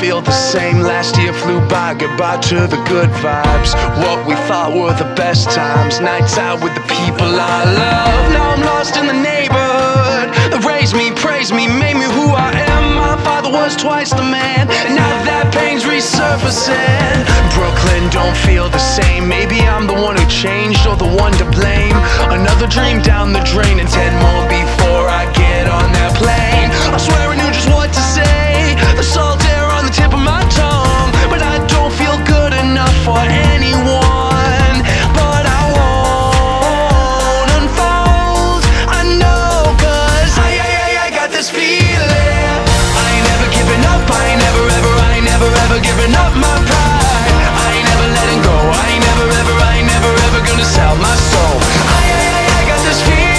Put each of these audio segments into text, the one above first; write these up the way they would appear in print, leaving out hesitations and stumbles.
feel the same. Last year flew by, goodbye to the good vibes. What we thought were the best times, nights out with the people I love. Now I'm lost in the neighborhood that raised me, praised me, made me who I am. My father was twice the man, and now that pain's resurfacing. Brooklyn don't feel the same. Maybe I'm the one who changed, or the one to blame. Another dream down the drain, and 10 more before I get on that plane. I swear I knew just what to say. The salt air on the tip of my tongue, but I don't feel good enough for anyone. But I won't unfold, I know, cause I got this feeling. I ain't never giving up, I ain't never ever, I ain't never ever giving up my pride. I ain't never letting go, I ain't never ever, I ain't never ever gonna sell my soul. I got this feeling.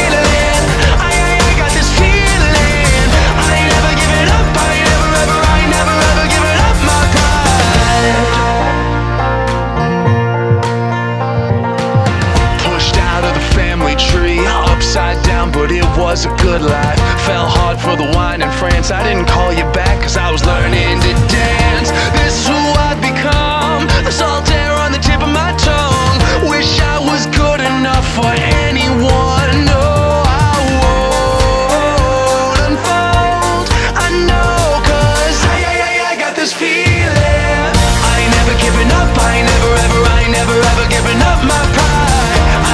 Upside down, but it was a good life. Fell hard for the wine in France. I didn't call you back, cause I was learning to dance. This is who I've become, the salt air on the tip of my tongue. Wish I was good enough for anyone. No, I won't unfold, I know, cause I got this feeling. I ain't never giving up, I ain't never ever, I ain't never ever giving up my pride.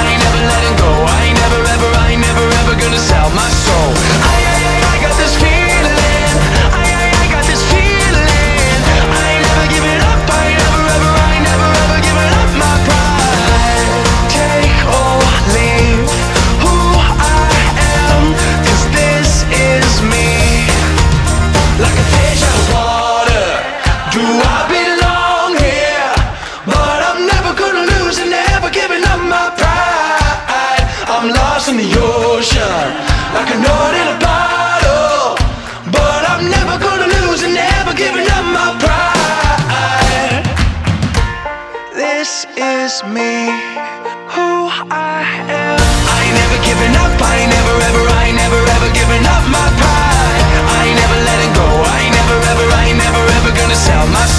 I ain't never letting go, I ain't never ever, I ain't never ever gonna sell my soul. I got this feeling, I got this feeling. I ain't never giving up, I ain't never ever, I ain't never ever giving up my pride. Take or leave who I am, cause this is me. Like a fish out of water, do I belong here? But I'm never gonna lose and never giving up my pride. I'm lost in the ocean, like a knot in a bottle, but I'm never gonna lose and never giving up my pride. This is me, who I am. I ain't never giving up, I ain't never ever, I ain't never ever giving up my pride. I ain't never letting go, I ain't never ever, I ain't never ever gonna sell my